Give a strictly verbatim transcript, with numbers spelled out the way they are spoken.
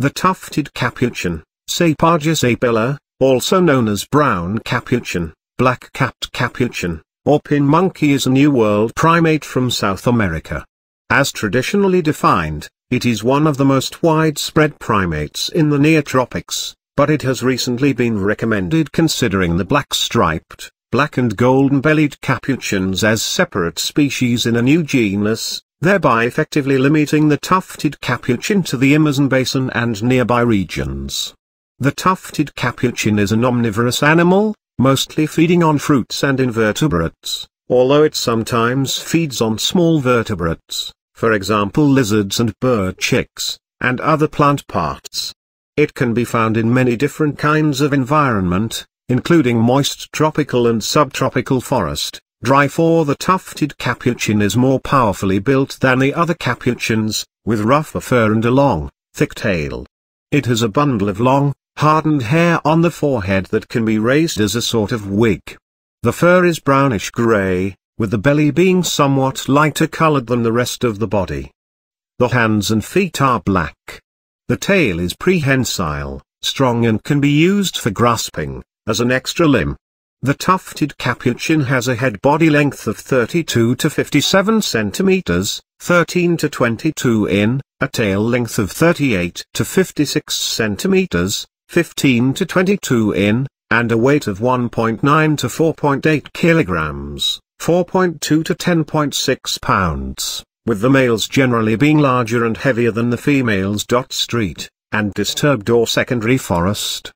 The tufted capuchin, Sapargis abella, also known as brown capuchin, black-capped capuchin, or pin monkey, is a New World primate from South America. As traditionally defined, it is one of the most widespread primates in the Neotropics, but it has recently been recommended considering the black-striped, black and golden-bellied capuchins as separate species in a new genus, thereby effectively limiting the tufted capuchin to the Amazon basin and nearby regions. The tufted capuchin is an omnivorous animal, mostly feeding on fruits and invertebrates, although it sometimes feeds on small vertebrates, for example lizards and bird chicks, and other plant parts. It can be found in many different kinds of environment, including moist tropical and subtropical forest, dry for the tufted capuchin is more powerfully built than the other capuchins, with rougher fur and a long, thick tail. It has a bundle of long, hardened hair on the forehead that can be raised as a sort of wig. The fur is brownish-gray, with the belly being somewhat lighter colored than the rest of the body. The hands and feet are black. The tail is prehensile, strong and can be used for grasping, as an extra limb. The tufted capuchin has a head body length of thirty-two to fifty-seven centimeters, thirteen to twenty-two inches, a tail length of thirty-eight to fifty-six centimeters, fifteen to twenty-two inches, and a weight of one point nine to four point eight kilograms, four point two to ten point six pounds, with the males generally being larger and heavier than the females. Street, and disturbed or secondary forest,